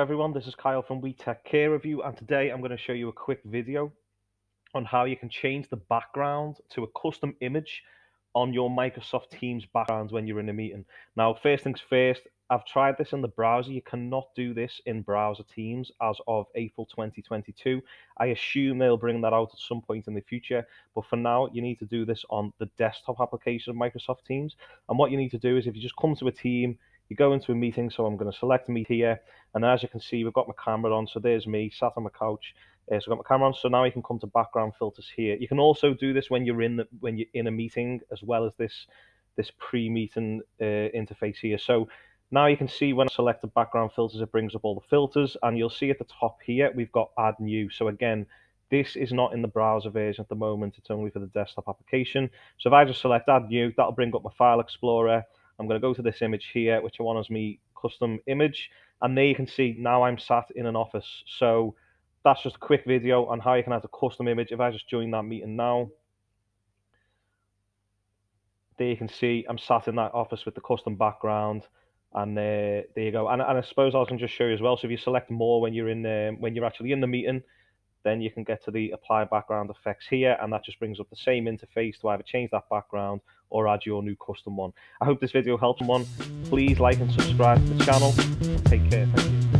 everyone, this is Kyle from We Tech Care Review, and today I'm going to show you a quick video on how you can change the background to a custom image on your Microsoft Teams background when you're in a meeting. Now, first things first, I've tried this in the browser. You cannot do this in browser Teams as of April 2022. I assume they'll bring that out at some point in the future, but for now, you need to do this on the desktop application of Microsoft Teams. And what you need to do is if you just come to a team, you go into a meeting, so I'm going to select me here, and as you can see, we've got my camera on, so there's me, sat on my couch, so I've got my camera on, so now you can come to background filters here. You can also do this when you're in a meeting, as well as this pre-meeting interface here. So now you can see when I select the background filters, it brings up all the filters, and you'll see at the top here, we've got add new, so again, this is not in the browser version at the moment, it's only for the desktop application. So if I just select add new, that'll bring up my file explorer. I'm going to go to this image here, which I want as my custom image. And there you can see now I'm sat in an office. So that's just a quick video on how you can add a custom image. If I just join that meeting now, there you can see I'm sat in that office with the custom background. And there you go. And I suppose I can just show you as well. So if you select more when you're in when you're actually in the meeting, then you can get to the apply background effects here, and that just brings up the same interface to either change that background or add your new custom one. I hope this video helped someone. Please like and subscribe to the channel. Take care. Thank you.